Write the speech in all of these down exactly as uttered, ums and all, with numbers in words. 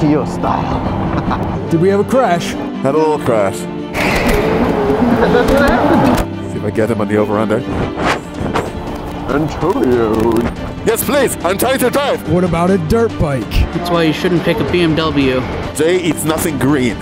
T O style. Did we have a crash? Had a little crash. That's what happened. See if I get him on the over-under. Antonio. Yes, please. I'm trying to drive. What about a dirt bike? That's why you shouldn't pick a B M W. Jay eats nothing green.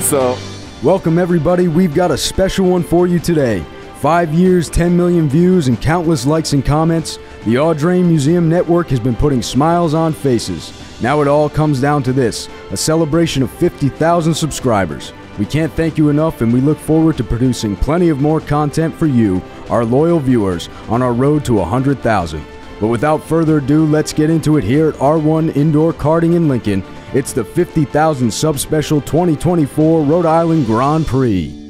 So, welcome everybody. We've got a special one for you today. Five years, ten million views, and countless likes and comments, the Audrain Museum Network has been putting smiles on faces. Now it all comes down to this, a celebration of fifty thousand subscribers. We can't thank you enough, and we look forward to producing plenty of more content for you, our loyal viewers, on our road to one hundred thousand. But without further ado, let's get into it here at R one Indoor Karting in Lincoln. It's the fifty thousand Subspecial twenty twenty-four Rhode Island Grand Prix.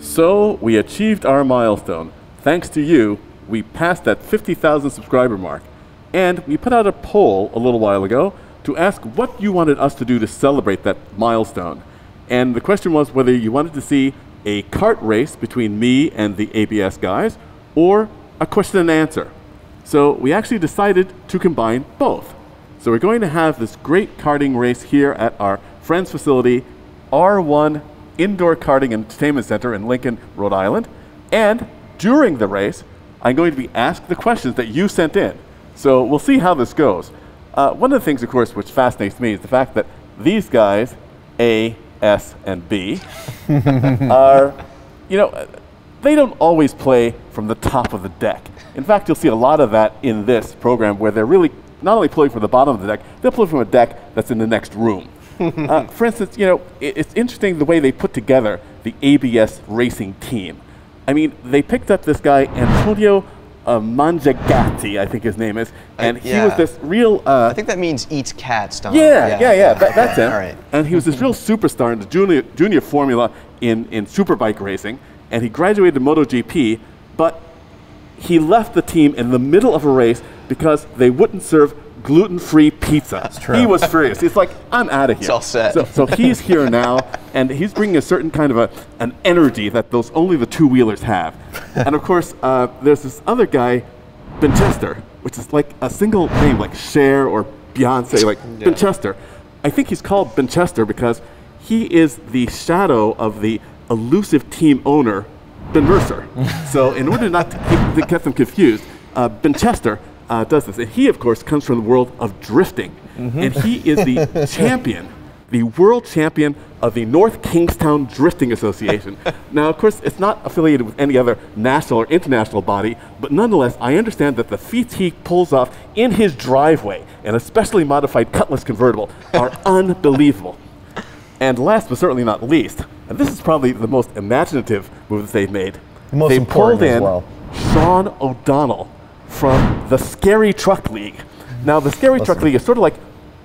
So, we achieved our milestone. Thanks to you, we passed that fifty thousand subscriber mark. And we put out a poll a little while ago to ask what you wanted us to do to celebrate that milestone. And the question was whether you wanted to see a kart race between me and the A B S guys, or a question and answer. So we actually decided to combine both. So we're going to have this great karting race here at our friend's facility, R one Indoor Karting and Entertainment Center in Lincoln, Rhode Island. And during the race, I'm going to be asked the questions that you sent in. So we'll see how this goes. Uh, one of the things, of course, which fascinates me is the fact that these guys, A, S, and B, are, you know, they don't always play from the top of the deck. In fact, you'll see a lot of that in this program where they're really not only pulling from the bottom of the deck, they'll pull from a deck that's in the next room. Uh, for instance, you know, it, it's interesting the way they put together the A B S racing team. I mean, they picked up this guy, Antonio uh, Mangiagatti, I think his name is, and uh, yeah. he was this real... Uh, I think that means eats cats, Don. Yeah, yeah, yeah, yeah. That, that's him. All right. And he was this real superstar in the junior, junior formula in, in superbike racing, and he graduated to MotoGP, but he left the team in the middle of a race because they wouldn't serve gluten-free pizza. That's true. He was furious. He's like, I'm out of here. It's all set. So, so he's here now, and he's bringing a certain kind of a, an energy that those only the two-wheelers have. And of course, uh, there's this other guy, Benchester, which is like a single name, like Cher or Beyonce, like yeah. Benchester. I think he's called Benchester because he is the shadow of the elusive team owner, Ben Mercer. So in order not to keep, to get them confused, uh, Benchester Uh, does this. And he, of course, comes from the world of drifting. Mm-hmm. And he is the champion, the world champion of the North Kingstown Drifting Association. Now, of course, it's not affiliated with any other national or international body, but nonetheless, I understand that the feats he pulls off in his driveway, and a specially modified Cutlass convertible, are unbelievable. And last but certainly not least, and this is probably the most imaginative move that they've made, the most they important pulled in as well. Sean O'Donnell from the Scary Truck League. Now, the Scary Listen. Truck League is sort of like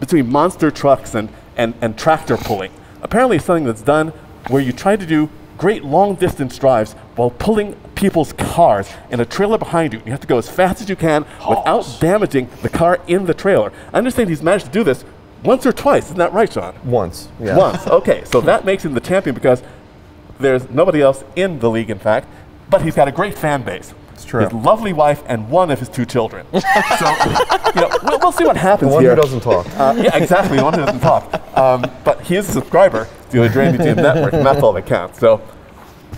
between monster trucks and, and, and tractor pulling. Apparently, it's something that's done where you try to do great long-distance drives while pulling people's cars in a trailer behind you. You have to go as fast as you can without damaging the car in the trailer. I understand he's managed to do this once or twice. Isn't that right, Sean? Once, yeah. Once, okay. So that makes him the champion because there's nobody else in the league, in fact, but he's got a great fan base. It's true. His lovely wife and one of his two children. So, you know, we'll, we'll see what happens here. The one here. who doesn't talk. Uh, yeah, exactly. The one who doesn't talk. Um, but he is a subscriber to the Audrain Museum Network, and that's all that counts. So,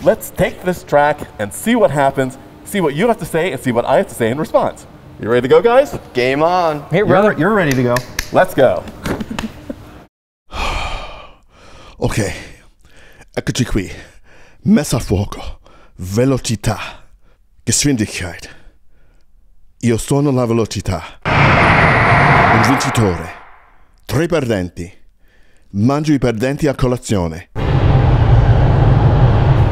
let's take this track and see what happens. See what you have to say, and see what I have to say in response. You ready to go, guys? Game on. Hey, brother, you're, you're ready to go. Let's go. Okay. Eccoci qui. Messa a fuoco. Velocità. Geschwindigkeit. Io sono la velocità. Un vincitore. Tre perdenti. Mangio i perdenti a colazione.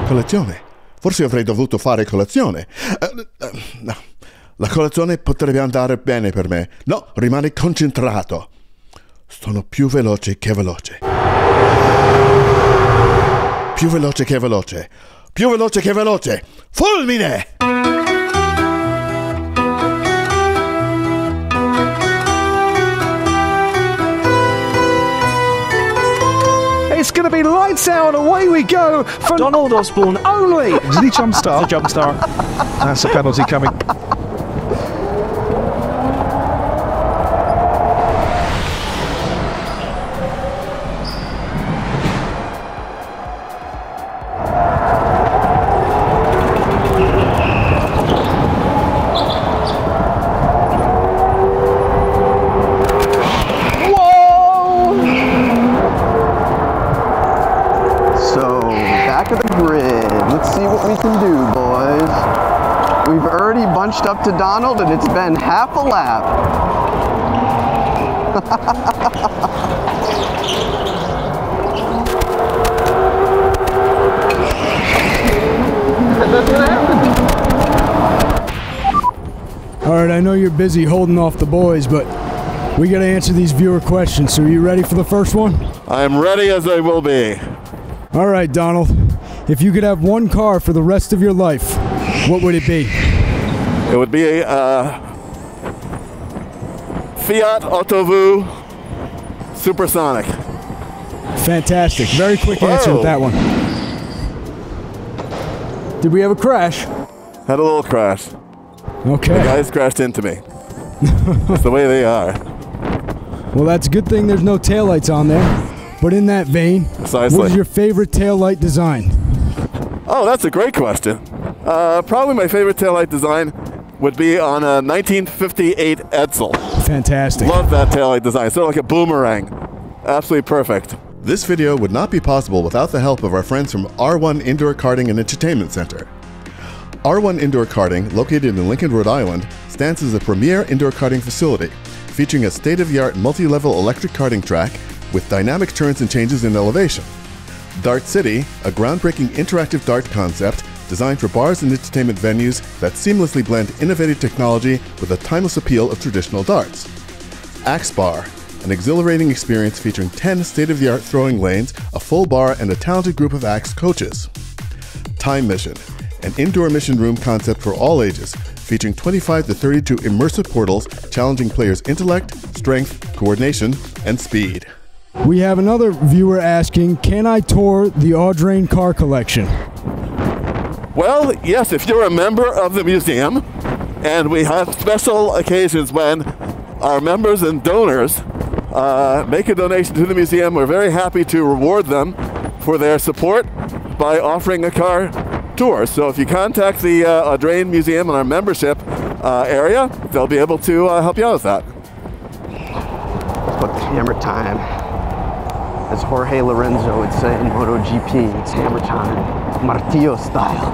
Colazione? Forse avrei dovuto fare colazione. Uh, uh, no. La colazione potrebbe andare bene per me. No, rimane concentrato. Sono più veloce che veloce. Più veloce che veloce. Più veloce che veloce. Fulmine! It's going to be lights out, away we go for Donald Osborne only! Is he jump start? It's a jump start. That's a penalty coming. up to Donald, and it's been half a lap. All right, I know you're busy holding off the boys, but we got to answer these viewer questions. So are you ready for the first one? I'm ready as I will be. All right, Donald. If you could have one car for the rest of your life, what would it be? It would be a uh, Fiat Autovu Supersonic. Fantastic. Very quick answer Whoa. with that one. Did we have a crash? Had a little crash. Okay. The guys crashed into me. That's the way they are. Well, that's a good thing there's no taillights on there. But in that vein, Precisely. what is your favorite taillight design? Oh, that's a great question. Uh, probably my favorite taillight design would be on a nineteen fifty-eight Edsel. Fantastic. Love that taillight design. Sort of like a boomerang. Absolutely perfect. This video would not be possible without the help of our friends from R one Indoor Karting and Entertainment Center. R one Indoor Karting, located in Lincoln, Rhode Island, stands as a premier indoor karting facility, featuring a state-of-the-art multi-level electric karting track with dynamic turns and changes in elevation. Dart City, a groundbreaking interactive dart concept designed for bars and entertainment venues that seamlessly blend innovative technology with the timeless appeal of traditional darts. Axe Bar, an exhilarating experience featuring ten state-of-the-art throwing lanes, a full bar, and a talented group of axe coaches. Time Mission, an indoor mission room concept for all ages, featuring twenty-five to thirty-two immersive portals challenging players' intellect, strength, coordination, and speed. We have another viewer asking, can I tour the Audrain car collection? Well, yes, if you're a member of the museum, and we have special occasions when our members and donors Uh, make a donation to the museum. We're very happy to reward them for their support by offering a car tour. So if you contact the uh, Audrain Museum in our membership uh, area, they'll be able to uh, help you out with that. Let's put the hammer time. As Jorge Lorenzo would say in MotoGP, it's hammer time, martillo style.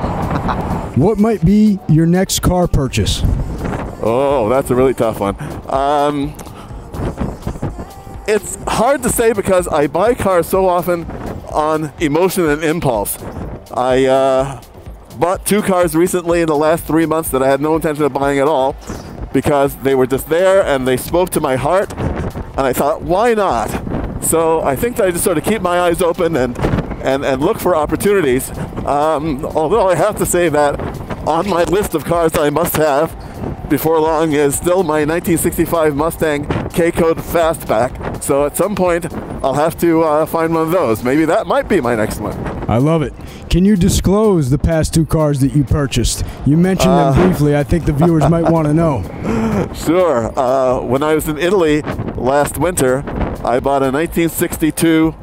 What might be your next car purchase? Oh, that's a really tough one. Um, It's hard to say because I buy cars so often on emotion and impulse. I uh, bought two cars recently in the last three months that I had no intention of buying at all because they were just there and they spoke to my heart, and I thought, why not? So I think that I just sort of keep my eyes open and, and, and look for opportunities. Um, although I have to say that on my list of cars I must have before long is still my nineteen sixty-five Mustang K-Code Fastback, so at some point I'll have to uh, find one of those. Maybe that might be my next one. I love it. Can you disclose the past two cars that you purchased? You mentioned uh, them briefly. I think the viewers might want to know. Sure. Uh, when I was in Italy last winter, I bought a nineteen sixty-two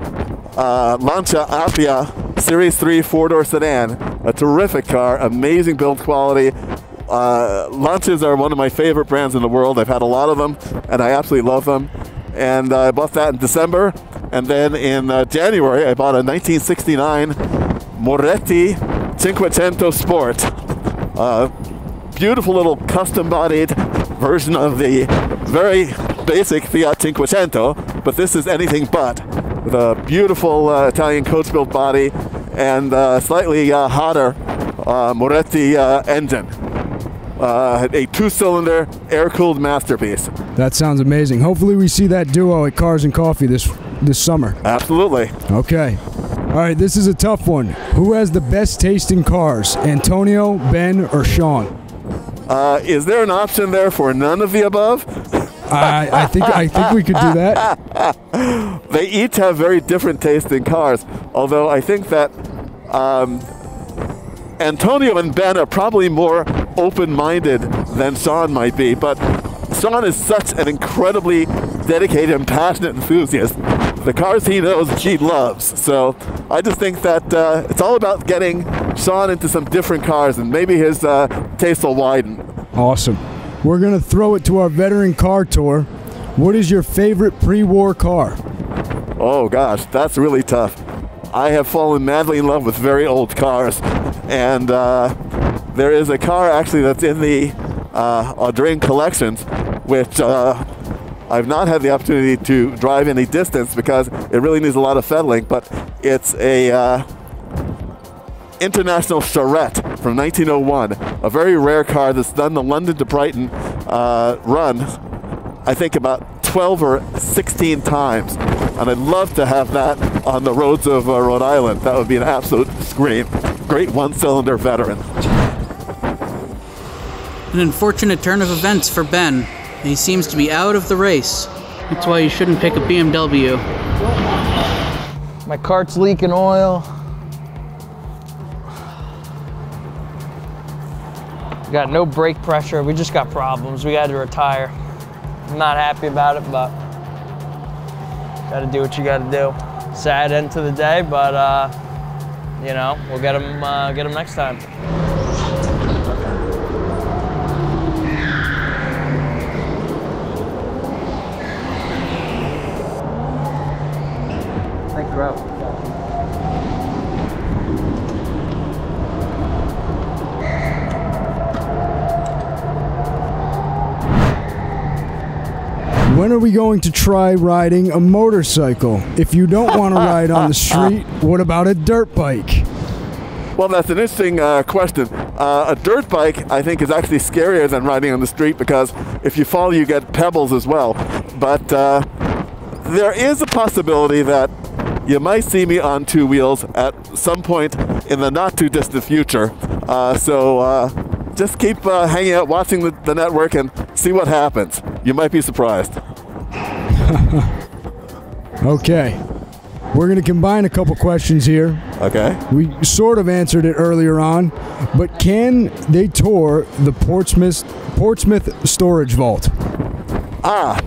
uh, Lancia Appia Series three four-door sedan. A terrific car, amazing build quality. Uh, Lancias are one of my favorite brands in the world. I've had a lot of them, and I absolutely love them. And uh, I bought that in December, and then in uh, January I bought a nineteen sixty-nine Moretti five hundred Sport. Uh, beautiful little custom-bodied version of the very basic Fiat five hundred, but this is anything but. With a beautiful uh, Italian coach-built body and uh, slightly uh, hotter uh, Moretti uh, engine. Uh, a two-cylinder air-cooled masterpiece. That sounds amazing. Hopefully we see that duo at Cars and Coffee this this summer. Absolutely. Okay. All right, this is a tough one. Who has the best taste in cars, Antonio, Ben, or Sean? Uh, is there an option there for none of the above? I, I think I think we could do that. They each have very different taste in cars, although I think that um, Antonio and Ben are probably more open-minded than Sean might be, but Sean is such an incredibly dedicated and passionate enthusiast. The cars he knows, he loves. So I just think that uh, it's all about getting Sean into some different cars, and maybe his uh, taste will widen. Awesome. We're going to throw it to our veteran car tour. What is your favorite pre-war car? Oh, gosh, that's really tough. I have fallen madly in love with very old cars, and uh, there is a car actually that's in the uh, Audrain Collections, which uh, I've not had the opportunity to drive any distance because it really needs a lot of fettling, but it's a uh, International Charrette from nineteen oh one, a very rare car that's done the London to Brighton uh, run, I think about twelve or sixteen times, and I'd love to have that on the roads of uh, Rhode Island. That would be an absolute scream. Great one-cylinder veteran. An unfortunate turn of events for Ben. He seems to be out of the race. That's why you shouldn't pick a B M W. My cart's leaking oil. We got no brake pressure. We just got problems. We had to retire. I'm not happy about it, but gotta do what you gotta do. Sad end to the day, but uh, you know, we'll get them, uh, get them next time. Thanks, bro. When are we going to try riding a motorcycle? If you don't want to ride on the street, what about a dirt bike? Well, that's an interesting uh, question. Uh, a dirt bike, I think, is actually scarier than riding on the street because if you fall, you get pebbles as well. But uh, there is a possibility that you might see me on two wheels at some point in the not-too-distant future. Uh, so uh, just keep uh, hanging out, watching the, the network, and see what happens. You might be surprised. Okay. We're going to combine a couple questions here. Okay. We sort of answered it earlier on, but can they tour the Portsmouth, Portsmouth Storage Vault? Ah,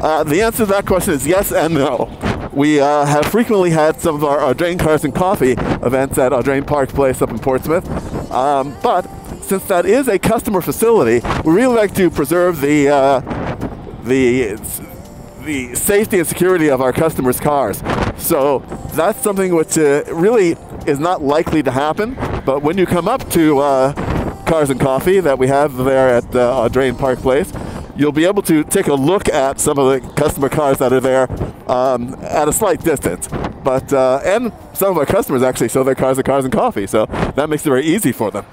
uh, the answer to that question is yes and no. We uh, have frequently had some of our Audrain Cars and Coffee events at Audrain Park Place up in Portsmouth, um, but since that is a customer facility, we really like to preserve the uh, the the safety and security of our customers' cars. So that's something which uh, really is not likely to happen. But when you come up to uh, Cars and Coffee that we have there at uh, Audrain Park Place, you'll be able to take a look at some of the customer cars that are there um, at a slight distance. But uh, and some of our customers actually sell their cars at Cars and Coffee, so that makes it very easy for them.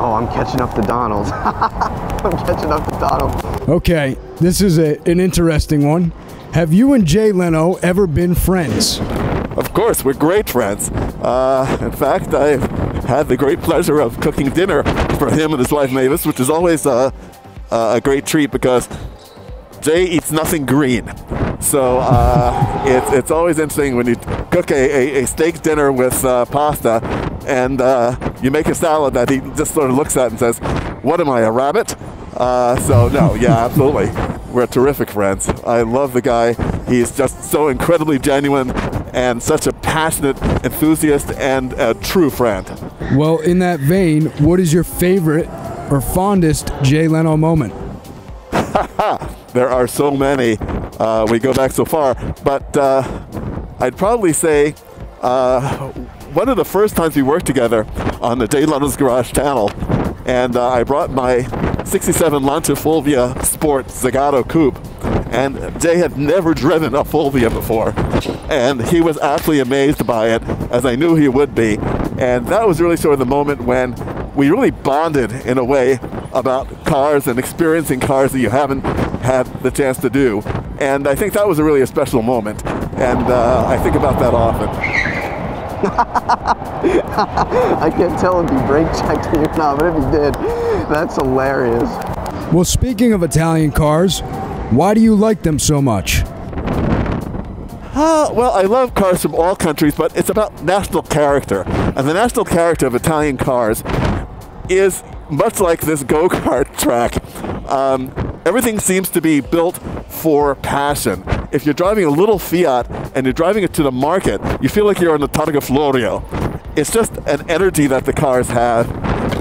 Oh, I'm catching up to Donald. I'm catching up to Donald. Okay, this is a, an interesting one. Have you and Jay Leno ever been friends? Of course, we're great friends. Uh, in fact, I've had the great pleasure of cooking dinner for him and his wife Mavis, which is always uh, uh, a great treat because Jay eats nothing green. So uh, it's, it's always interesting when you cook a, a, a steak dinner with uh, pasta and uh, you make a salad that he just sort of looks at and says, what am I, a rabbit? Uh, so no, yeah, absolutely. We're terrific friends. I love the guy. He's just so incredibly genuine and such a passionate enthusiast and a true friend. Well, in that vein, what is your favorite or fondest Jay Leno moment? There are so many. Uh, we go back so far, but uh, I'd probably say uh, one of the first times we worked together on the Jay Leno's Garage channel, and uh, I brought my sixty-seven Lancia Fulvia Sport Zagato Coupe, and Jay had never driven a Fulvia before, and he was absolutely amazed by it, as I knew he would be, and that was really sort of the moment when we really bonded in a way about cars and experiencing cars that you haven't had the chance to do, and I think that was a really a special moment, and uh, I think about that often. I can't tell if you brake checked me or not, but if you did, that's hilarious. Well, speaking of Italian cars, why do you like them so much? Uh, well, I love cars from all countries, but it's about national character. And the national character of Italian cars is much like this go-kart track. Um, everything seems to be built for passion. If you're driving a little Fiat and you're driving it to the market, you feel like you're on the Targa Florio. It's just an energy that the cars have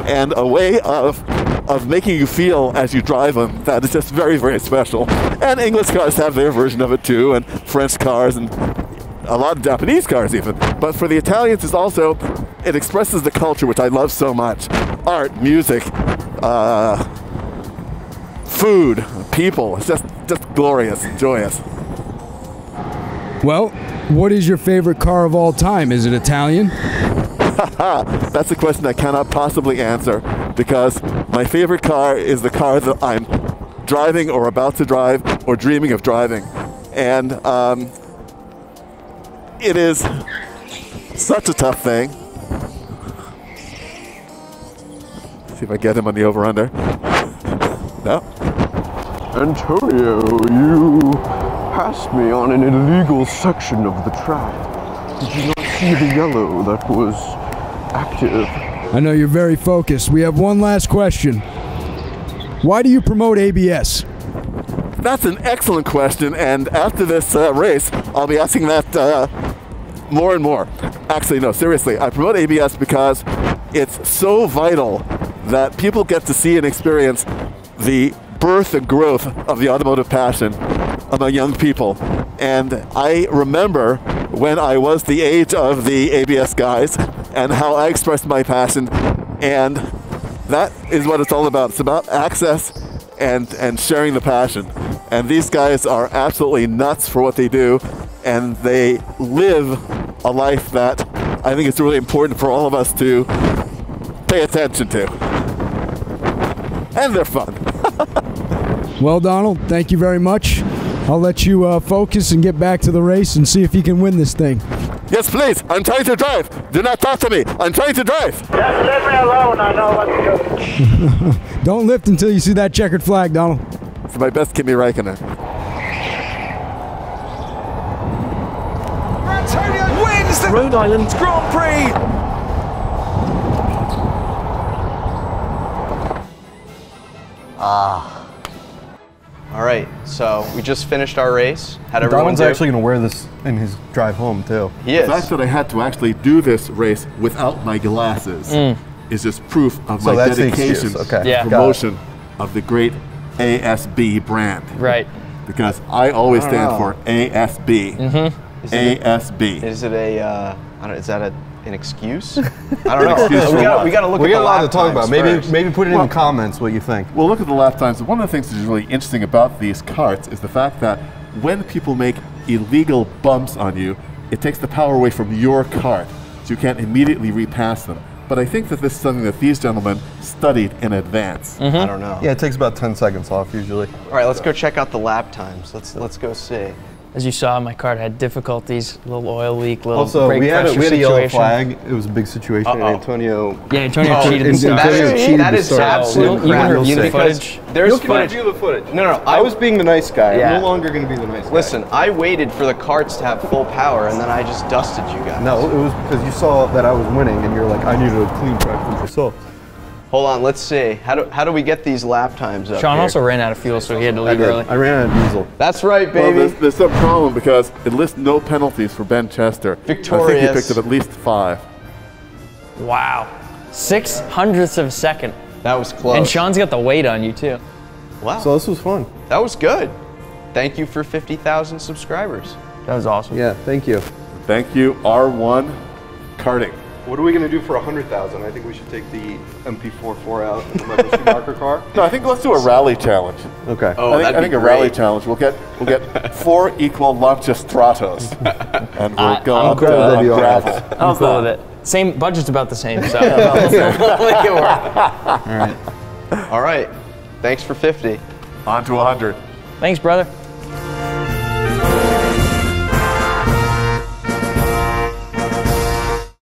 and a way of, of making you feel as you drive them that is just very, very special. And English cars have their version of it too, and French cars, and a lot of Japanese cars even. But for the Italians, it's also, it expresses the culture, which I love so much. Art, music, uh, food, people. It's just, just glorious, joyous. Well, what is your favorite car of all time? Is it Italian? That's a question I cannot possibly answer, because my favorite car is the car that I'm driving or about to drive or dreaming of driving. And um, it is such a tough thing. Let's see if I get him on the over-under. No. Antonio, you passed me on an illegal section of the track. Did you not see the yellow that was active? I know you're very focused. We have one last question. Why do you promote A B S? That's an excellent question, and after this uh, race, I'll be asking that uh, more and more. Actually, no, seriously, I promote A B S because it's so vital that people get to see and experience the birth and growth of the automotive passion among young people. And I remember when I was the age of the A B S guys and how I expressed my passion, and that is what it's all about. It's about access and, and sharing the passion. And these guys are absolutely nuts for what they do, and they live a life that I think it's really important for all of us to pay attention to. And they're fun. Well, Donald, thank you very much. I'll let you uh, focus and get back to the race and see if you can win this thing. Yes, please. I'm trying to drive. Do not talk to me. I'm trying to drive. Just leave me alone. I know what to do. Don't lift until you see that checkered flag, Donald. It's my best Kimi Räikkönen. Antonio wins the Rhode Island Grand Prix. Ah. All right, so we just finished our race. Had everyone's actually going to wear this in his drive home, too. He is. The fact that I had to actually do this race without my glasses mm. is just proof of so my dedication to okay. yeah. promotion of the great A S B brand. Right. Because I always I stand know. for A S B. Mm-hmm. Is A S B. It, is it a, uh, I don't know, is that a... an excuse? I don't know. Excuse we got we to look we at got the a lot to talk about. Maybe, maybe put it well, in the comments what you think. Well, look at the lap times. One of the things that is really interesting about these karts is the fact that when people make illegal bumps on you, it takes the power away from your kart, so you can't immediately repass them. But I think that this is something that these gentlemen studied in advance. Mm-hmm. I don't know. Yeah, it takes about ten seconds off usually. All right, let's go check out the lap times. Let's, let's go see. As you saw, my cart had difficulties, little oil leak, little also, brake we had pressure a, we had situation. a yellow flag. It was a big situation. Uh-oh. Antonio. Yeah, Antonio oh, cheated. That, Antonio cheated that is absolute crap. You can footage. There's you can review the footage. No, no, no. I was being the nice guy. Yeah. I'm no longer going to be the nice guy. Listen, I waited for the carts to have full power, and then I just dusted you guys. No, it was because you saw that I was winning, and you're like, I needed a clean track for yourself. Hold on, let's see. How do, how do we get these lap times up Sean here? also ran out of fuel, so he had to leave I early. I ran out of diesel. That's right, baby. Well, there's, there's some problem because it lists no penalties for Benchester. Victorious. I think he picked up at least five. Wow. Six hundredths of a second. That was close. And Sean's got the weight on you, too. Wow. So this was fun. That was good. Thank you for fifty thousand subscribers. That was awesome. Yeah, thank you. Thank you, R one Karting. What are we going to do for one hundred thousand? I think we should take the M P forty-four out and the Michael Schumacher car. No, I think let's do a rally challenge. Okay. Oh, I think, I think a rally challenge. We'll get we'll get four equal Lancia Stratos, and we're uh, going I'm cool uh, with that. I'm cool with it. Same budget's about the same. So we'll make it work. All right. All right. Thanks for fifty. On to one hundred. Thanks, brother.